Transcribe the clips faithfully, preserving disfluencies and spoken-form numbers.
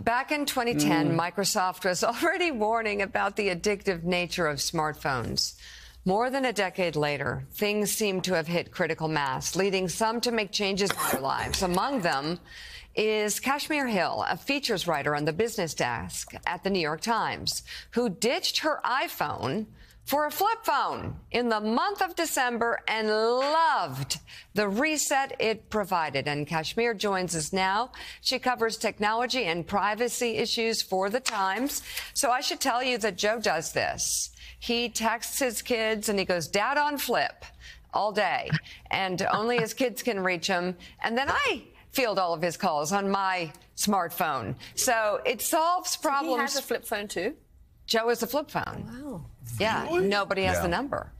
Back in twenty ten, mm. Microsoft was already warning about the addictive nature of smartphones. More than a decade later, things seem to have hit critical mass, leading some to make changes in their lives. Among them is Kashmir Hill, a features writer on the business desk at The New York Times, who ditched her iPhone for a flip phone in the month of December and loved the reset it provided. And Kashmir joins us now. She covers technology and privacy issues for The Times. So I should tell you that Joe does this. He texts his kids and he goes, "Dad on flip," all day. And only his kids can reach him. And then I field all of his calls on my smartphone. So it solves problems. So he has a flip phone too? Joe has a flip phone. Wow. Yeah, really? Nobody has yeah. the number.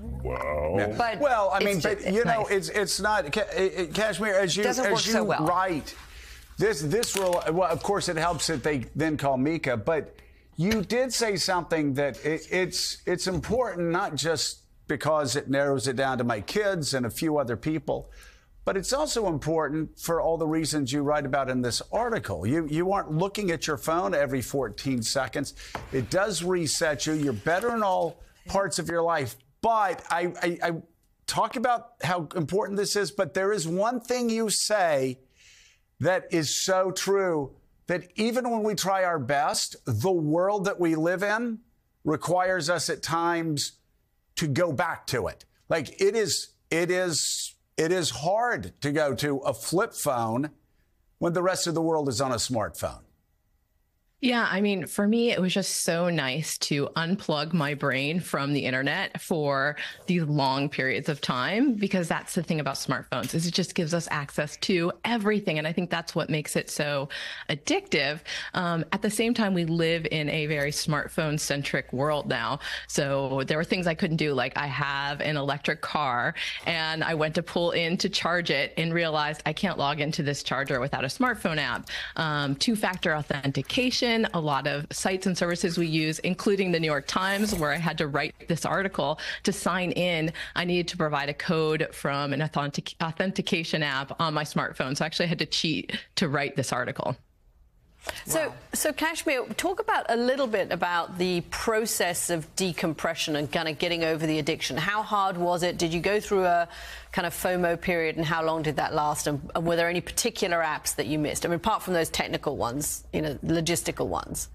Wow. Yeah. But well, I mean, it's just, but, you it's know, nice. it's it's not it, Kashmir as you doesn't as work you so well. Right. This this will well, of course, it helps that they then call Mika. But you did say something that it, it's it's important, not just because it narrows it down to my kids and a few other people, but it's also important for all the reasons you write about in this article. You you aren't looking at your phone every fourteen seconds. It does reset you. You're better in all parts of your life. But I, I, I talk about how important this is, but there is one thing you say that is so true, that even when we try our best, the world that we live in requires us at times to go back to it. Like, it is, it is... It is hard to go to a flip phone when the rest of the world is on a smartphone. Yeah, I mean, for me, it was just so nice to unplug my brain from the internet for these long periods of time, because that's the thing about smartphones, is it just gives us access to everything. And I think that's what makes it so addictive. Um, at the same time, we live in a very smartphone centric world now. So there were things I couldn't do. Like, I have an electric car and I went to pull in to charge it and realized I can't log into this charger without a smartphone app. Um, two-factor authentication. A lot of sites and services we use, including The New York Times, where I had to write this article to sign in. I needed to provide a code from an authentic authentication app on my smartphone. So I actually had to cheat to write this article. So, wow. so Kashmir, talk about a little bit about the process of decompression and kind of getting over the addiction. How hard was it? Did you go through a kind of FOMO period, and how long did that last? And, and were there any particular apps that you missed? I mean, apart from those technical ones, you know, logistical ones.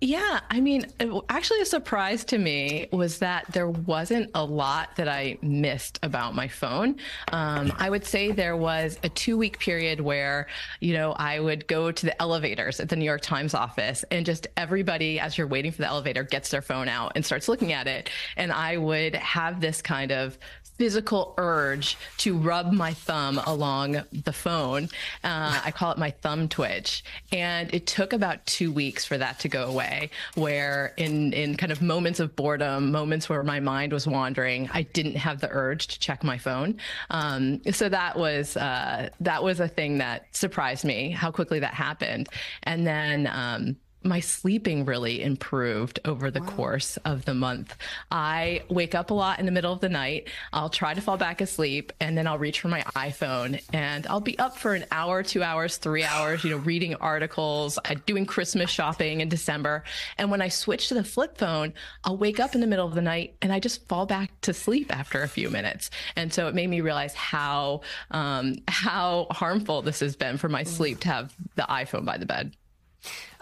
Yeah, I mean, actually a surprise to me was that there wasn't a lot that I missed about my phone. Um, I would say there was a two-week period where, you know, I would go to the elevators at the New York Times office, and just everybody, as you're waiting for the elevator, gets their phone out and starts looking at it. And I would have this kind of physical urge to rub my thumb along the phone. Uh, I call it my thumb twitch. And it took about two weeks for that to go away, where in, in kind of moments of boredom, moments where my mind was wandering, I didn't have the urge to check my phone. Um, so that was, uh, that was a thing that surprised me, how quickly that happened. And then, um, my sleeping really improved over the wow. course of the month. I wake up a lot in the middle of the night. I'll try to fall back asleep, and then I'll reach for my iPhone, and I'll be up for an hour, two hours, three hours, you know, reading articles, doing Christmas shopping in December. And when I switch to the flip phone, I'll wake up in the middle of the night and I just fall back to sleep after a few minutes. And so it made me realize how, um, how harmful this has been for my sleep to have the iPhone by the bed.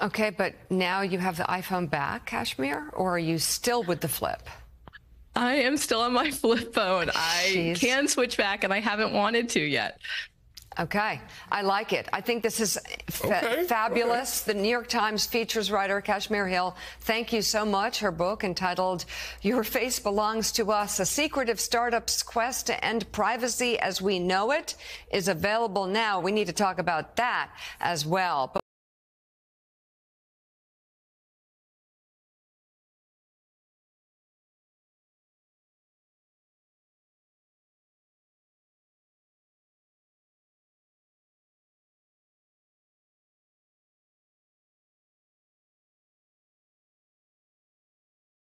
Okay, but now you have the iPhone back, Kashmir, or are you still with the flip? I am still on my flip phone. Jeez. I can switch back, and I haven't wanted to yet. Okay, I like it. I think this is fa okay. fabulous. Okay. The New York Times features writer Kashmir Hill, thank you so much. Her book, entitled Your Face Belongs to Us, A Secret of Startup's Quest to End Privacy as We Know It, is available now. We need to talk about that as well.